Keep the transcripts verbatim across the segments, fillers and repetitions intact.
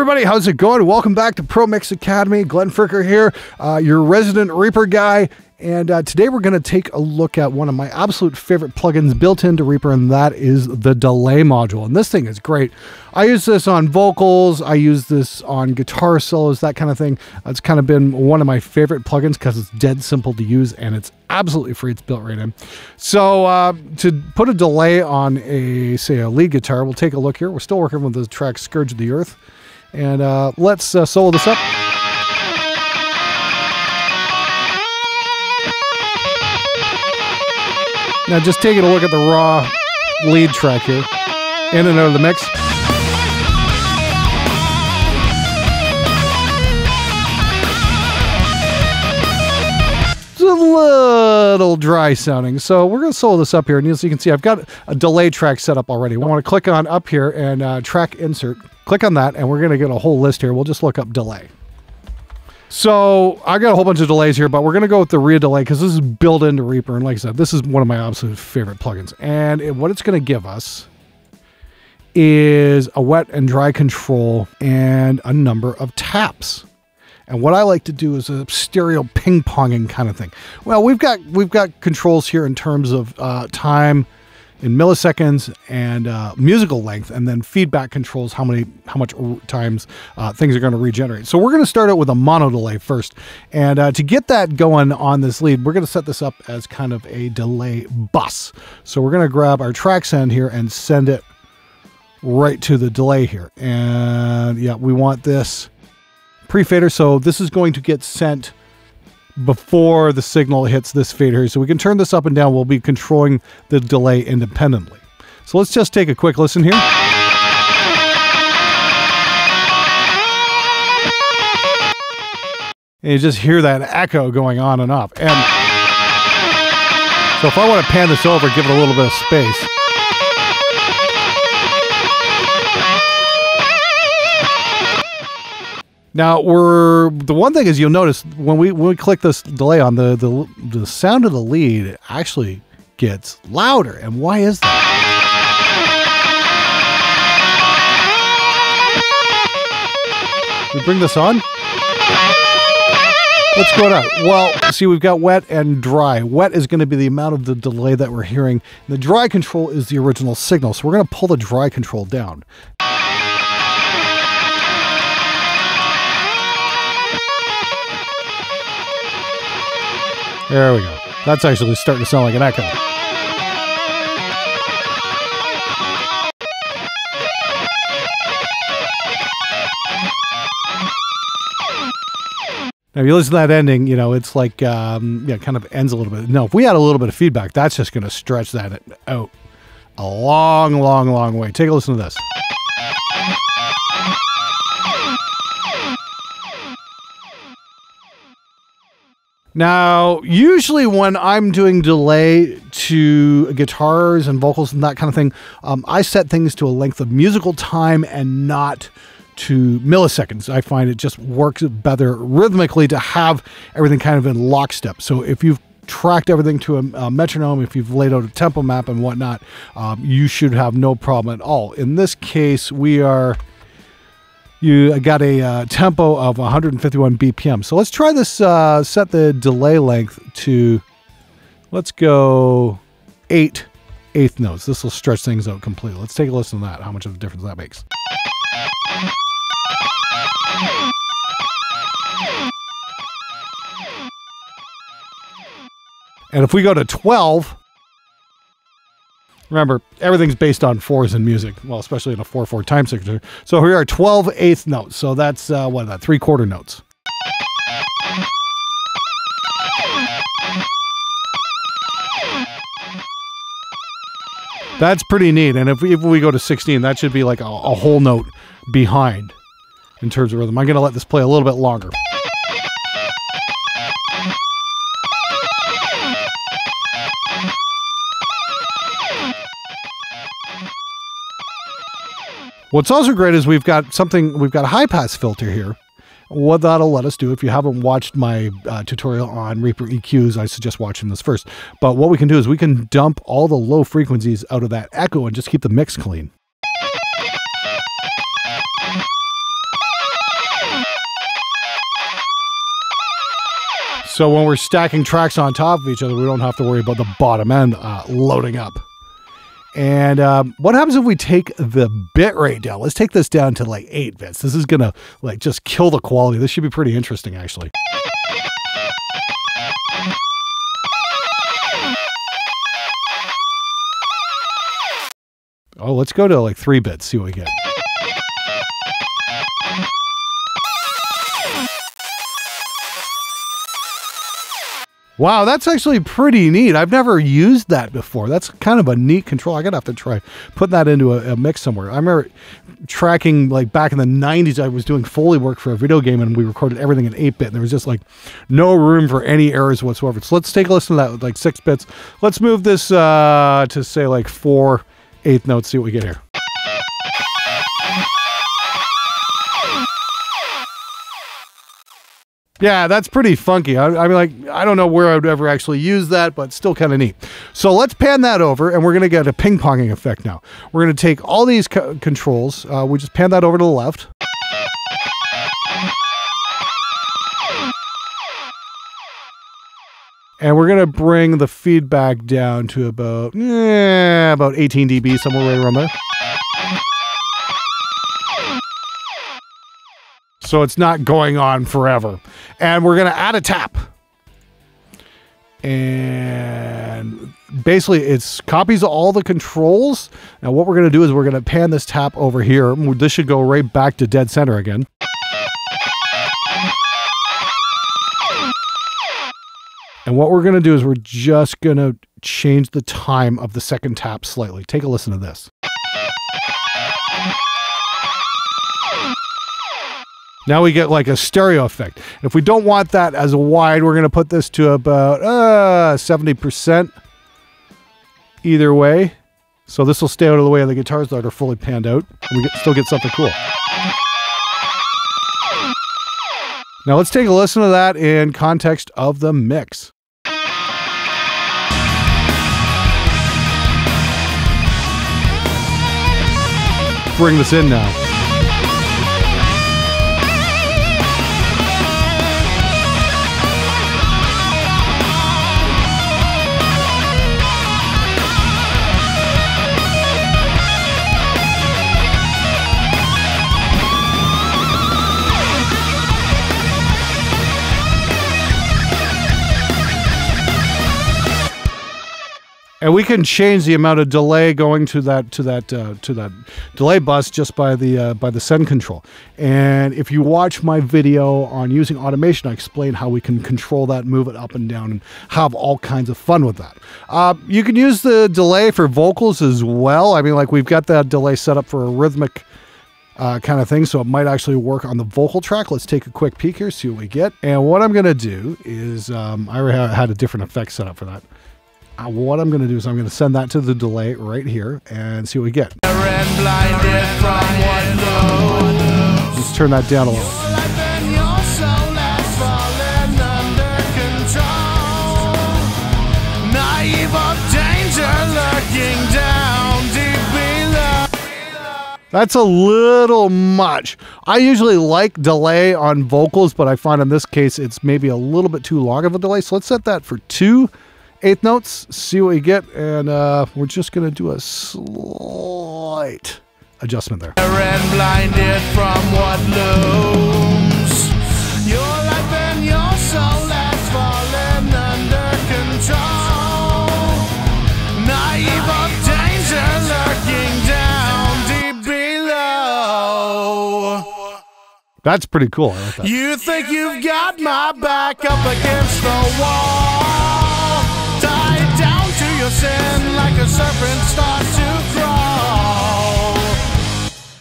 everybody, how's it going? Welcome back to ProMix Academy. Glenn Fricker here, uh, your resident Reaper guy. And uh, today we're going to take a look at one of my absolute favorite plugins built into Reaper, and that is the delay module. And this thing is great. I use this on vocals. I use this on guitar solos, that kind of thing. It's kind of been one of my favorite plugins because it's dead simple to use and it's absolutely free. It's built right in. So uh, to put a delay on a, say, a lead guitar, we'll take a look here. We're still working with the track Scourge of the Earth. And uh, let's uh, solo this up. Now just taking a look at the raw lead track here, in and out of the mix. It's a little dry sounding, so we're going to solo this up here, and as you can see, I've got a delay track set up already. I want to click on up here and uh, track insert. Click on that, and we're going to get a whole list here. We'll just look up delay. So I got a whole bunch of delays here, but we're going to go with the real delay because this is built into Reaper. And like I said, this is one of my absolute favorite plugins. And it, what it's going to give us is a wet and dry control and a number of taps. And what I like to do is a stereo ping ponging kind of thing. Well, we've got, we've got controls here in terms of uh, time in milliseconds and uh, musical length, and then feedback controls how many, how much times uh, things are going to regenerate. So we're going to start out with a mono delay first. And uh, to get that going on this lead, we're going to set this up as kind of a delay bus. So we're going to grab our track send here and send it right to the delay here. And yeah, we want this pre-fader. So this is going to get sent before the signal hits this fader. So we can turn this up and down. We'll be controlling the delay independently. So let's just take a quick listen here. And you just hear that echo going on and up. And so if I want to pan this over, give it a little bit of space. Now we're, the one thing is you'll notice when we when we click this delay on, the the the sound of the lead actually gets louder. And why is that? We bring this on. What's going on? Well, see, we've got wet and dry. Wet is going to be the amount of the delay that we're hearing. The dry control is the original signal. So we're going to pull the dry control down. There we go. That's actually starting to sound like an echo. Now, if you listen to that ending, you know, it's like, um, yeah, it kind of ends a little bit. No, if we had a little bit of feedback, that's just going to stretch that out a long, long, long way. Take a listen to this. Now, usually when I'm doing delay to guitars and vocals and that kind of thing, um, I set things to a length of musical time and not to milliseconds. I find it just works better rhythmically to have everything kind of in lockstep. So if you've tracked everything to a, a metronome, if you've laid out a tempo map and whatnot, um, you should have no problem at all. In this case, we are... You got a uh, tempo of one hundred fifty-one B P M. So let's try this, uh, set the delay length to, let's go eight eighth notes. This will stretch things out completely. Let's take a listen to that, how much of a difference that makes. And if we go to twelve, remember, everything's based on fours in music, well, especially in a four four time signature. So here are twelve eighth notes. So that's, uh, what, that three-quarter notes. That's pretty neat. And if we, if we go to sixteen, that should be like a, a whole note behind in terms of rhythm. I'm going to let this play a little bit longer. What's also great is we've got something, we've got a high pass filter here. What that'll let us do, if you haven't watched my uh, tutorial on Reaper E Qs, I suggest watching this first. But what we can do is we can dump all the low frequencies out of that echo and just keep the mix clean. So when we're stacking tracks on top of each other, we don't have to worry about the bottom end uh, loading up. And um, what happens if we take the bit rate down? Let's take this down to like eight bits. This is gonna like just kill the quality. This should be pretty interesting, actually. Oh, let's go to like three bits, see what we get. Wow, that's actually pretty neat. I've never used that before. That's kind of a neat control. I'm gonna have to try putting that into a, a mix somewhere. I remember tracking, like back in the nineties, I was doing Foley work for a video game and we recorded everything in eight bit and there was just like no room for any errors whatsoever. So let's take a listen to that with like six bits. Let's move this uh, to say like four eighth notes, see what we get here. Yeah, that's pretty funky. I, I mean, like, I don't know where I would ever actually use that, but still kind of neat. So let's pan that over, and we're going to get a ping-ponging effect now. We're going to take all these co controls. Uh, we just pan that over to the left. And we're going to bring the feedback down to about, eh, about eighteen D B, somewhere right around there. So it's not going on forever. And we're gonna add a tap. And basically it's copies all the controls. Now what we're gonna do is we're gonna pan this tap over here. This should go right back to dead center again. And what we're gonna do is we're just gonna change the time of the second tap slightly. Take a listen to this. Now we get like a stereo effect. And if we don't want that as a wide, we're going to put this to about uh, seventy percent either way. So this will stay out of the way of the guitars that are fully panned out. And we get, still get something cool. Now let's take a listen to that in context of the mix. Bring this in now. And we can change the amount of delay going to that to that uh, to that delay bus just by the uh, by the send control. And if you watch my video on using automation, I explain how we can control that, move it up and down, and have all kinds of fun with that. Uh, you can use the delay for vocals as well. I mean, like we've got that delay set up for a rhythmic uh, kind of thing, so it might actually work on the vocal track. Let's take a quick peek here, see what we get. And what I'm gonna do is um, I already had a different effect set up for that. What I'm going to do is I'm going to send that to the delay right here and see what we get. Let's turn that down a little. That's a little much. I usually like delay on vocals, but I find in this case it's maybe a little bit too long of a delay. So let's set that for two eighth notes, see what we get, and uh, we're just going to do a slight adjustment there. And blinded from what looms. Your life and your soul has fallen under control. Naive of danger lurking down deep below. That's pretty cool. I like that. You think you've got my back up against the wall. Sin, like a serpent starts to crawl.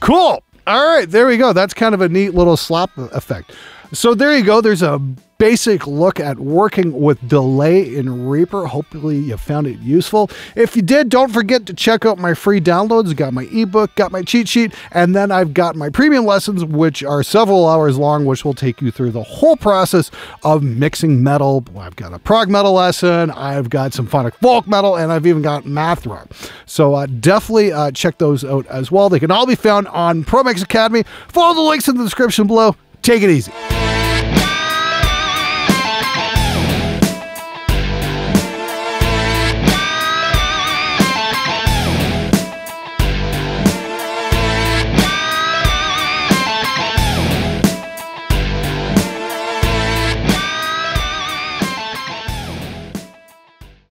Cool. All right, there we go. That's kind of a neat little slap effect. So there you go. There's a basic look at working with delay in Reaper. Hopefully you found it useful. If you did, don't forget to check out my free downloads. Got my ebook, got my cheat sheet, and then I've got my premium lessons, which are several hours long, which will take you through the whole process of mixing metal. I've got a prog metal lesson, I've got some symphonic folk metal, and I've even got math rock. So uh, definitely uh, check those out as well. They can all be found on ProMix Academy. Follow the links in the description below. Take it easy.